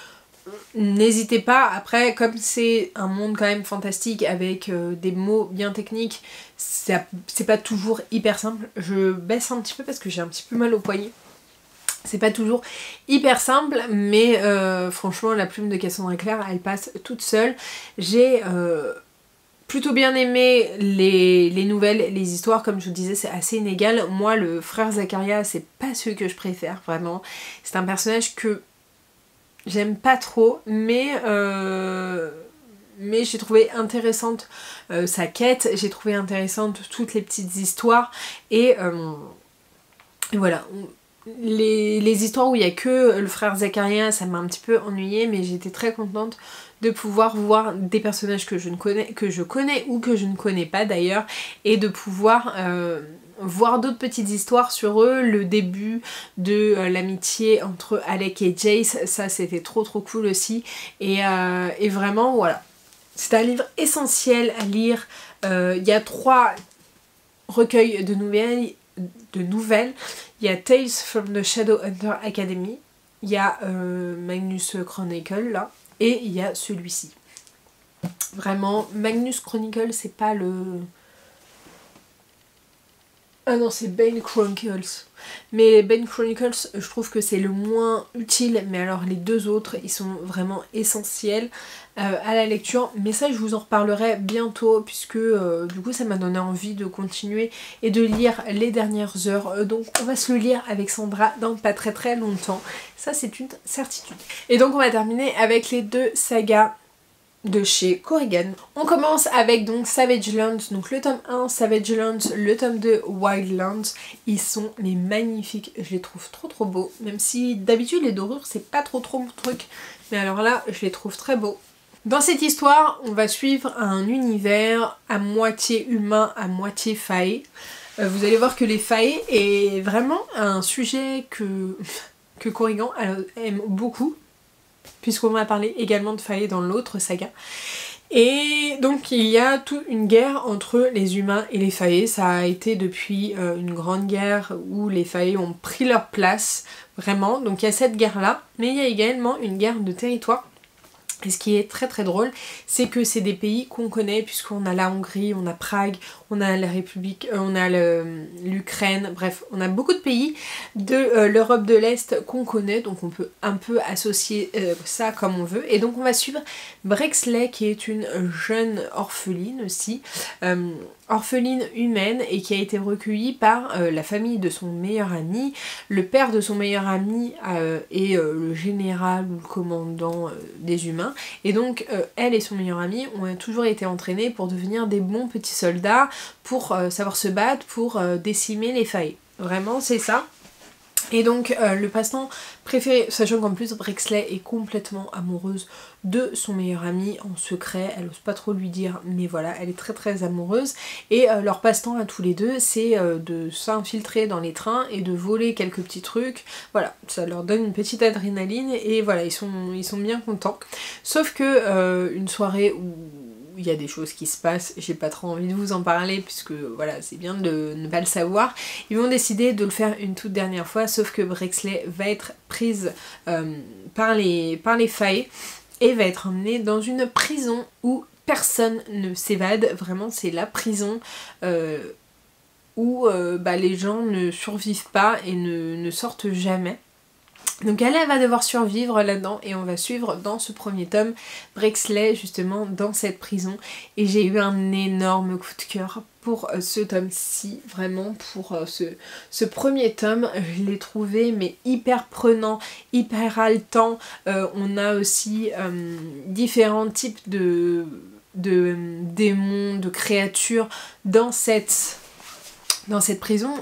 n'hésitez pas. Après comme c'est un monde quand même fantastique avec des mots bien techniques, c'est pas toujours hyper simple. Je baisse un petit peu parce que j'ai un petit peu mal au poignet. C'est pas toujours hyper simple, mais franchement la plume de Cassandra Clare elle passe toute seule. J'ai plutôt bien aimé les nouvelles, les histoires, comme je vous disais c'est assez inégal. Moi le frère Zekaria c'est pas celui que je préfère vraiment, c'est un personnage que j'aime pas trop, mais j'ai trouvé intéressante sa quête, j'ai trouvé intéressante toutes les petites histoires, et voilà, les histoires où il n'y a que le frère Zekaria ça m'a un petit peu ennuyée, mais j'étais très contente de pouvoir voir des personnages que je connais ou que je ne connais pas d'ailleurs, et de pouvoir voir d'autres petites histoires sur eux. Le début de l'amitié entre Alec et Jace, ça c'était trop cool aussi, et vraiment voilà, c'est un livre essentiel à lire. Il y a 3 recueils de nouvelles, il y a Tales from the Shadowhunter Academy, il y a Magnus Chronicle là, et il y a celui-ci. Vraiment Magnus Chronicle c'est pas le... Ah non, c'est Bane Chronicles. Mais Bane Chronicles, je trouve que c'est le moins utile, mais alors les deux autres, ils sont vraiment essentiels à la lecture. Mais ça, je vous en reparlerai bientôt, puisque du coup, ça m'a donné envie de continuer et de lire les dernières heures. Donc, on va se le lire avec Sandra dans pas très longtemps. Ça, c'est une certitude. Et donc, on va terminer avec les 2 sagas de chez Corrigan. On commence avec donc Savage Lands, donc le tome 1, Savage Lands, le tome 2, Wildlands. Ils sont mais magnifiques, je les trouve trop beaux, même si d'habitude les dorures c'est pas trop mon truc, mais alors là je les trouve très beaux. Dans cette histoire on va suivre un univers à moitié humain, à moitié fae. Vous allez voir que les fae est vraiment un sujet que Corrigan aime beaucoup, puisqu'on va parler également de fae dans l'autre saga. Et donc il y a toute une guerre entre les humains et les fae. Ça a été depuis une grande guerre où les fae ont pris leur place, vraiment. Donc il y a cette guerre là, mais il y a également une guerre de territoire Et ce qui est très très drôle, c'est que c'est des pays qu'on connaît, puisqu'on a la Hongrie, on a Prague, on a la République, on a l'Ukraine, bref, on a beaucoup de pays de l'Europe de l'Est qu'on connaît, donc on peut un peu associer ça comme on veut. Et donc on va suivre Brexley, qui est une jeune orpheline aussi, orpheline humaine, et qui a été recueillie par la famille de son meilleur ami, le père de son meilleur ami et le général ou le commandant des humains. Et donc elle et son meilleur ami ont toujours été entraînés pour devenir des bons petits soldats, pour savoir se battre, pour décimer les failles. Vraiment, c'est ça. Et donc le passe-temps préféré, sachant qu'en plus Brexley est complètement amoureuse de son meilleur ami en secret, elle n'ose pas trop lui dire, mais voilà, elle est très très amoureuse, et leur passe-temps à tous les deux, c'est de s'infiltrer dans les trains et de voler quelques petits trucs, voilà, ça leur donne une petite adrénaline, et voilà, ils sont bien contents, sauf que une soirée où il y a des choses qui se passent, j'ai pas trop envie de vous en parler puisque voilà, c'est bien de ne pas le savoir. Ils vont décider de le faire une toute dernière fois, sauf que Brexley va être prise par les failles et va être emmenée dans une prison où personne ne s'évade. Vraiment, c'est la prison où les gens ne survivent pas et ne sortent jamais. Donc elle va devoir survivre là-dedans, et on va suivre dans ce premier tome Brexley justement dans cette prison, et j'ai eu un énorme coup de cœur pour ce tome-ci, vraiment pour ce premier tome. Je l'ai trouvé mais hyper prenant, hyper haletant. On a aussi différents types de démons, de créatures dans cette prison,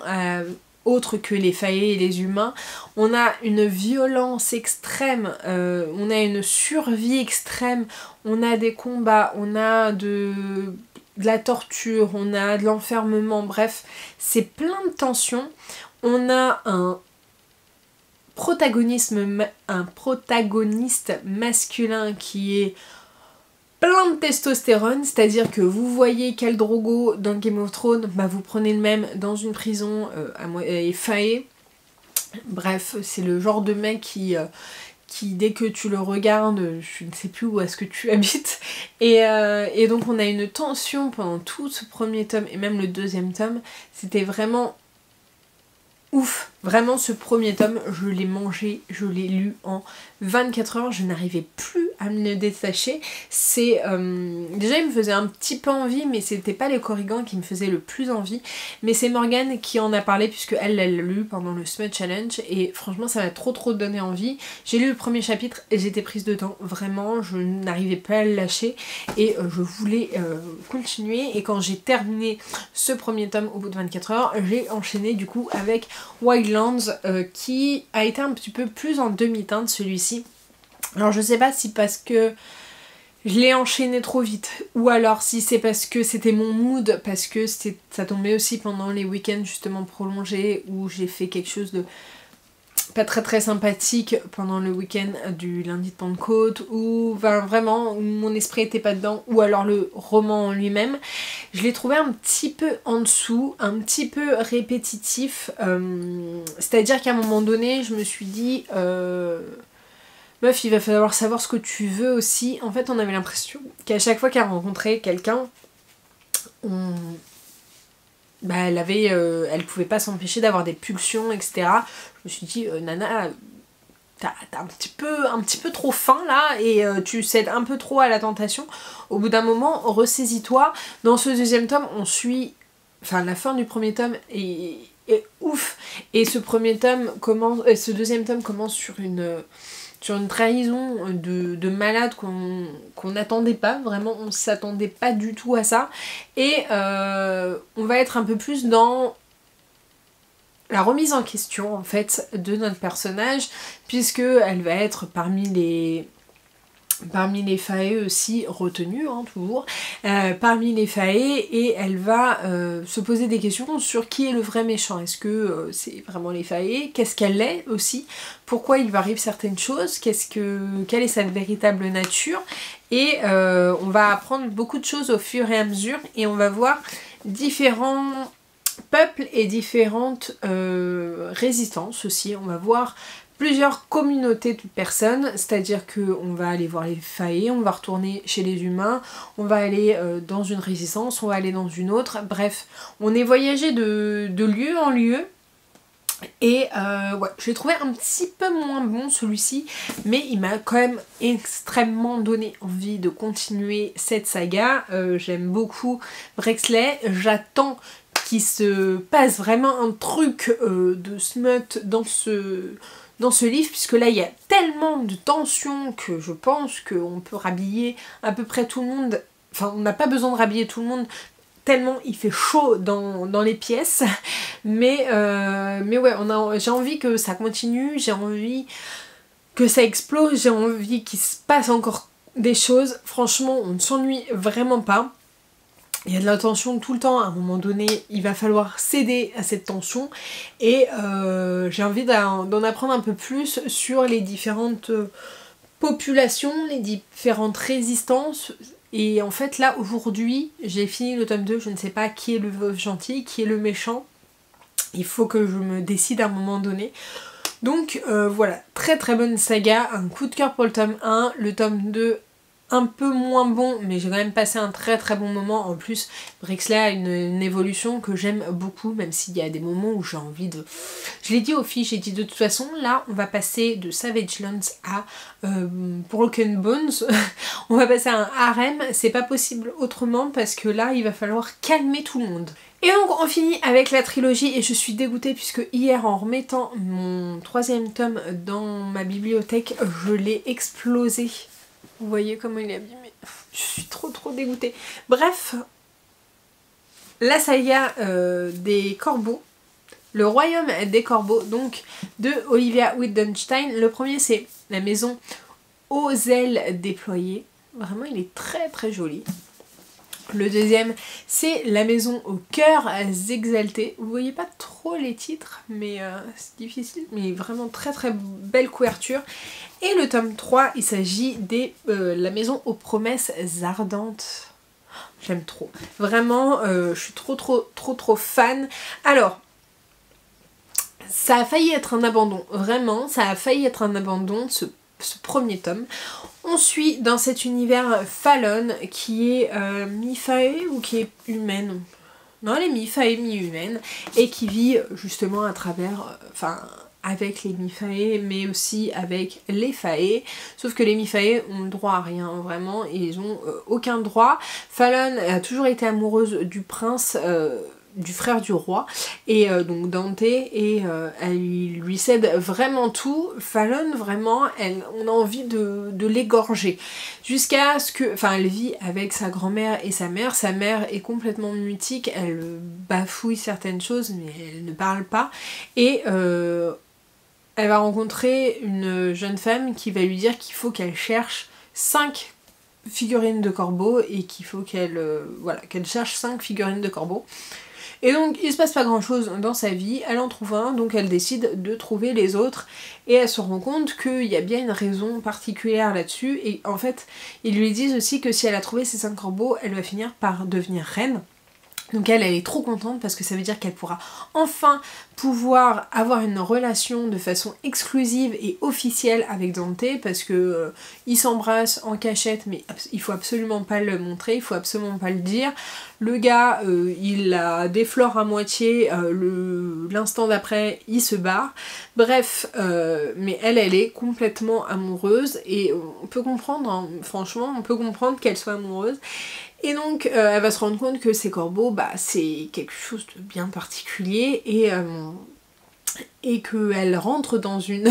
autre que les failles et les humains. On a une violence extrême, on a une survie extrême, on a des combats, on a de la torture, on a de l'enfermement, bref, c'est plein de tensions. On a un protagoniste masculin qui est plein de testostérone, c'est-à-dire que vous voyez Khal Drogo dans Game of Thrones, bah vous prenez le même dans une prison faillée. Bref, c'est le genre de mec qui dès que tu le regardes, je ne sais plus où est-ce que tu habites. Et donc on a une tension pendant tout ce premier tome, et même le deuxième tome, c'était vraiment ouf. Vraiment, ce premier tome, je l'ai mangé, je l'ai lu en 24 heures, je n'arrivais plus à me le détacher. C'est déjà, il me faisait un petit peu envie, mais c'était pas les Corrigans qui me faisaient le plus envie, mais c'est Morgane qui en a parlé, puisque elle l'a lu pendant le Smut Challenge, et franchement ça m'a trop donné envie. J'ai lu le premier chapitre et j'étais prise dedans, vraiment, je n'arrivais pas à le lâcher, et je voulais continuer. Et quand j'ai terminé ce premier tome au bout de 24 heures, j'ai enchaîné du coup avec Wild Lands, qui a été un petit peu plus en demi-teinte celui-ci. Alors je sais pas si parce que je l'ai enchaîné trop vite, ou alors si c'est parce que c'était mon mood, parce que ça tombait aussi pendant les week-ends justement prolongés où j'ai fait quelque chose de pas très sympathique pendant le week-end du lundi de Pentecôte, ou ben, vraiment mon esprit était pas dedans, ou alors le roman en lui-même. Je l'ai trouvé un petit peu en dessous, un petit peu répétitif, c'est-à-dire qu'à un moment donné je me suis dit meuf, il va falloir savoir ce que tu veux aussi. En fait, on avait l'impression qu'à chaque fois qu'elle rencontrait quelqu'un, elle pouvait pas s'empêcher d'avoir des pulsions, etc. Je me suis dit, nana, t'as un petit peu trop faim là, et tu cèdes un peu trop à la tentation. Au bout d'un moment, ressaisis-toi. Dans ce deuxième tome, on suit... Enfin, la fin du premier tome est ouf. Et ce deuxième tome commence sur une trahison de malade qu'on n'attendait pas, vraiment on s'attendait pas du tout à ça, et on va être un peu plus dans la remise en question en fait de notre personnage, puisque elle va être parmi les faées aussi retenue, hein, toujours, parmi les faées, et elle va se poser des questions sur qui est le vrai méchant. Est-ce que c'est vraiment les faées? Qu'est-ce qu'elle est aussi? Pourquoi il lui arrive certaines choses? Quelle est sa véritable nature? Et on va apprendre beaucoup de choses au fur et à mesure, et on va voir différents peuples et différentes résistances aussi. On va voir plusieurs communautés de personnes, c'est-à-dire qu'on va aller voir les faées, on va retourner chez les humains, on va aller dans une résistance, on va aller dans une autre, bref, on est voyagé de lieu en lieu. Et ouais, je l'ai trouvé un petit peu moins bon celui-ci, mais il m'a quand même extrêmement donné envie de continuer cette saga. J'aime beaucoup Brexley, j'attends qu'il se passe vraiment un truc de smut dans ce livre, puisque là il y a tellement de tensions que je pense qu'on peut rhabiller à peu près tout le monde, enfin on n'a pas besoin de rhabiller tout le monde, tellement il fait chaud dans les pièces, mais ouais, j'ai envie que ça continue, j'ai envie que ça explose, j'ai envie qu'il se passe encore des choses. Franchement, on ne s'ennuie vraiment pas. Il y a de la tension tout le temps, à un moment donné, il va falloir céder à cette tension. Et j'ai envie d'en apprendre un peu plus sur les différentes populations, les différentes résistances. Et en fait là aujourd'hui j'ai fini le tome 2, je ne sais pas qui est le veuf gentil, qui est le méchant, il faut que je me décide à un moment donné. Donc voilà, très très bonne saga, un coup de cœur pour le tome 1, le tome 2 un peu moins bon, mais j'ai quand même passé un très très bon moment. En plus Brixley a une évolution que j'aime beaucoup, même s'il y a des moments où j'ai envie de... Je l'ai dit aux filles, j'ai dit de toute façon là on va passer de Savage Lands à Broken Bones, on va passer à un harem, c'est pas possible autrement parce que là il va falloir calmer tout le monde. Et donc on finit avec la trilogie et je suis dégoûtée puisque hier en remettant mon 3e tome dans ma bibliothèque, je l'ai explosé. Vous voyez comment il est abîmé. Je suis trop dégoûtée. Bref, la saga des corbeaux, le royaume des corbeaux, donc de Olivia Wildenstein. Le premier c'est la maison aux ailes déployées. Vraiment il est très très joli. Le deuxième c'est la maison aux cœurs exaltés. Vous voyez pas trop les titres mais c'est difficile, mais vraiment très très belle couverture. Et le tome 3 il s'agit des la maison aux promesses ardentes. J'aime trop, vraiment je suis trop fan. Alors ça a failli être un abandon, vraiment ça a failli être un abandon ce premier tome. On suit dans cet univers Fallon qui est mi-fae ou qui est humaine. Non, elle est mi-fae, mi-humaine et qui vit justement à travers, enfin avec les mi-fae mais aussi avec les fae. Sauf que les mi-fae ont le droit à rien vraiment et ils ont aucun droit. Fallon a toujours été amoureuse du prince, du frère du roi et donc Dante, et elle lui cède vraiment tout. Fallon vraiment on a envie de l'égorger jusqu'à ce que, enfin elle vit avec sa grand-mère et sa mère est complètement mutique, elle bafouille certaines choses mais elle ne parle pas et elle va rencontrer une jeune femme qui va lui dire qu'il faut qu'elle cherche 5 figurines de corbeau et qu'il faut qu'elle voilà, qu'elle cherche 5 figurines de corbeau. Et donc il se passe pas grand chose dans sa vie, elle en trouve un, donc elle décide de trouver les autres et elle se rend compte qu'il y a bien une raison particulière là-dessus. Et en fait ils lui disent aussi que si elle a trouvé ces 5 corbeaux, elle va finir par devenir reine. Donc elle est trop contente parce que ça veut dire qu'elle pourra enfin pouvoir avoir une relation de façon exclusive et officielle avec Dante, parce que ils s'embrassent en cachette mais il faut absolument pas le montrer, il faut absolument pas le dire. Le gars il la déflore à moitié, l'instant d'après il se barre. Bref, mais elle est complètement amoureuse et on peut comprendre, hein, franchement on peut comprendre qu'elle soit amoureuse. Et donc elle va se rendre compte que ces corbeaux, bah, c'est quelque chose de bien particulier et qu'elle rentre dans une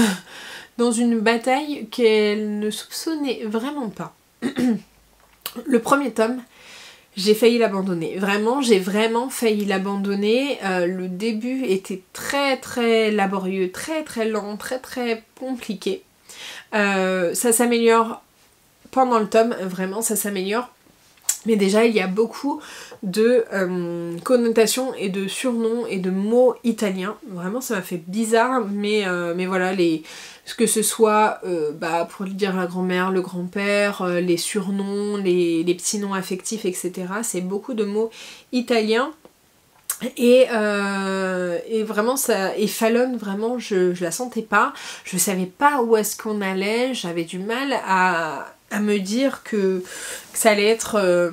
bataille qu'elle ne soupçonnait vraiment pas. Le premier tome, j'ai failli l'abandonner. Vraiment, j'ai vraiment failli l'abandonner. Le début était très très laborieux, très très lent, très très compliqué. Ça s'améliore pendant le tome, vraiment ça s'améliore. Mais déjà il y a beaucoup de connotations et de surnoms et de mots italiens. Vraiment ça m'a fait bizarre mais voilà, que ce soit bah, pour dire la grand-mère, le grand-père, les surnoms, les petits noms affectifs, etc. C'est beaucoup de mots italiens. Et vraiment ça, et Fallon vraiment je la sentais pas, je savais pas où est-ce qu'on allait, j'avais du mal à me dire que ça allait être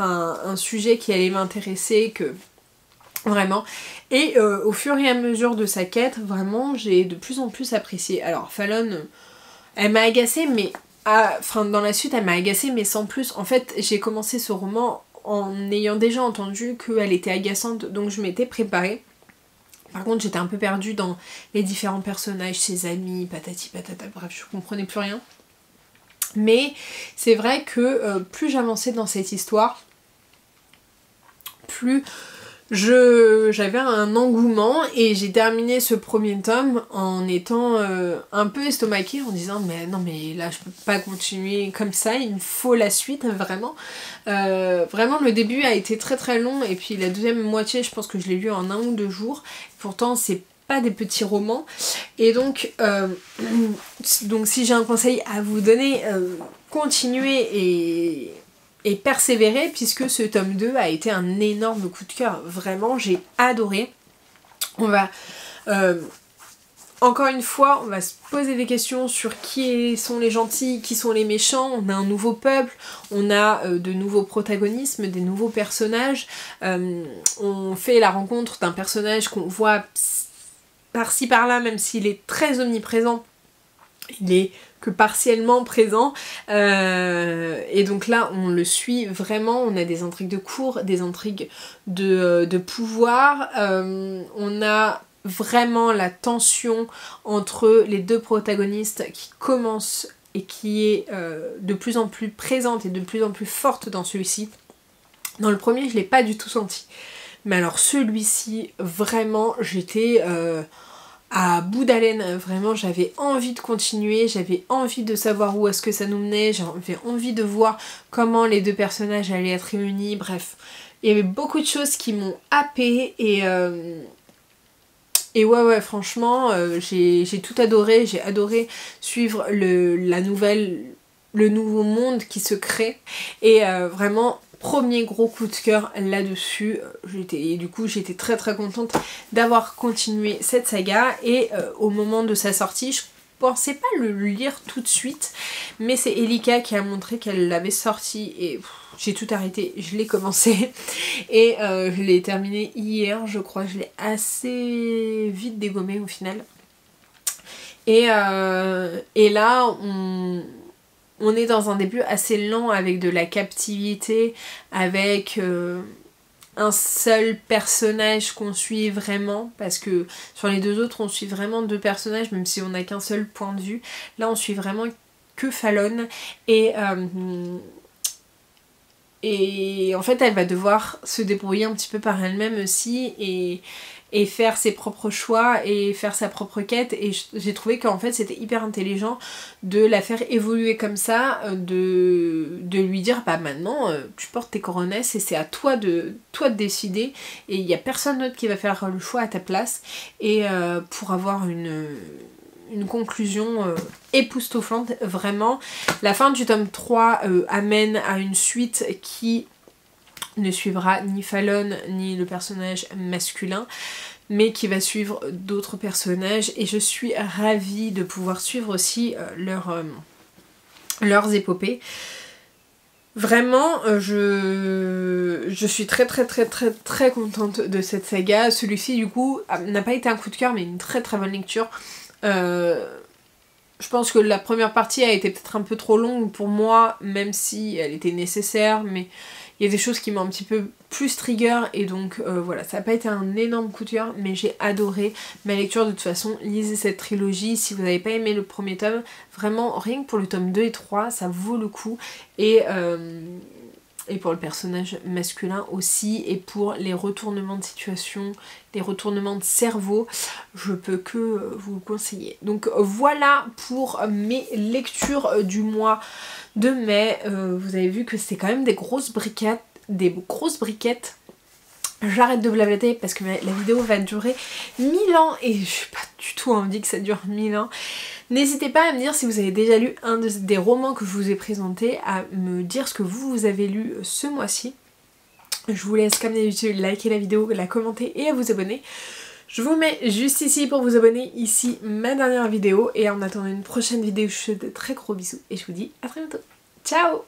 un sujet qui allait m'intéresser, que vraiment. Et au fur et à mesure de sa quête, vraiment j'ai de plus en plus apprécié. Alors Fallon, elle m'a agacée, mais enfin dans la suite elle m'a agacée, mais sans plus. En fait j'ai commencé ce roman en ayant déjà entendu qu'elle était agaçante, donc je m'étais préparée. Par contre j'étais un peu perdue dans les différents personnages, ses amis, patati patata, bref je comprenais plus rien. Mais c'est vrai que plus j'avançais dans cette histoire, plus j'avais un engouement, et j'ai terminé ce premier tome en étant un peu estomaquée, en disant mais non mais là je peux pas continuer comme ça, il me faut la suite vraiment. Vraiment le début a été très très long, et puis la deuxième moitié je pense que je l'ai lu en 1 ou 2 jours, pourtant c'est pas des petits romans. Et donc si j'ai un conseil à vous donner, continuez et persévérer, puisque ce tome 2 a été un énorme coup de cœur. Vraiment, j'ai adoré. On va, encore une fois, on va se poser des questions sur qui sont les gentils, qui sont les méchants. On a un nouveau peuple, on a de nouveaux protagonismes, des nouveaux personnages. On fait la rencontre d'un personnage qu'on voit par-ci par-là, même s'il est très omniprésent. Il est que partiellement présent, et donc là on le suit vraiment, on a des intrigues de cour, des intrigues de pouvoir, on a vraiment la tension entre les deux protagonistes qui commence et qui est de plus en plus présente et de plus en plus forte dans celui-ci. Dans le premier je ne l'ai pas du tout senti, mais alors celui-ci vraiment j'étais... à bout d'haleine, vraiment j'avais envie de continuer, j'avais envie de savoir où est-ce que ça nous menait, j'avais envie de voir comment les deux personnages allaient être réunis, bref. Il y avait beaucoup de choses qui m'ont happée, et ouais franchement j'ai tout adoré, j'ai adoré suivre le nouveau monde qui se crée, et vraiment... Premier gros coup de cœur là-dessus, et du coup j'étais très très contente d'avoir continué cette saga, et au moment de sa sortie je pensais pas le lire tout de suite, mais c'est Elika qui a montré qu'elle l'avait sorti, et j'ai tout arrêté, je l'ai commencé et je l'ai terminé hier je crois, je l'ai assez vite dégommé au final, et là on est dans un début assez lent, avec de la captivité, avec un seul personnage qu'on suit vraiment, parce que sur les deux autres on suit vraiment deux personnages, même si on n'a qu'un seul point de vue. Là on suit vraiment que Fallon, et en fait elle va devoir se débrouiller un petit peu par elle-même aussi, et faire ses propres choix et faire sa propre quête, et j'ai trouvé qu'en fait c'était hyper intelligent de la faire évoluer comme ça, de lui dire bah maintenant tu portes tes coronesses et c'est à toi de décider, et il n'y a personne d'autre qui va faire le choix à ta place, et pour avoir une conclusion époustouflante vraiment. La fin du tome 3 amène à une suite qui ne suivra ni Fallon ni le personnage masculin, mais qui va suivre d'autres personnages, et je suis ravie de pouvoir suivre aussi leurs épopées. Vraiment je suis très très très très très contente de cette saga. Celui-ci du coup n'a pas été un coup de cœur, mais une très très bonne lecture. Je pense que la première partie a été peut-être un peu trop longue pour moi, même si elle était nécessaire, mais il y a des choses qui m'ont un petit peu plus trigger, et donc voilà, ça n'a pas été un énorme coup de cœur, mais j'ai adoré ma lecture. De toute façon, lisez cette trilogie, si vous n'avez pas aimé le premier tome, vraiment rien que pour le tome 2 et 3, ça vaut le coup, et pour le personnage masculin aussi, et pour les retournements de situation, les retournements de cerveau, je peux que vous le conseiller. Donc voilà pour mes lectures du mois de mai. Vous avez vu que c'est quand même des grosses briquettes. J'arrête de blablater parce que la vidéo va durer 1000 ans, et je suis pas du tout envie que ça dure 1000 ans. N'hésitez pas à me dire si vous avez déjà lu un des romans que je vous ai présenté, à me dire ce que vous avez lu ce mois-ci. Je vous laisse comme d'habitude liker la vidéo, la commenter et à vous abonner. Je vous mets juste ici pour vous abonner, ici ma dernière vidéo. Et en attendant une prochaine vidéo, je vous fais de très gros bisous et je vous dis à très bientôt. Ciao!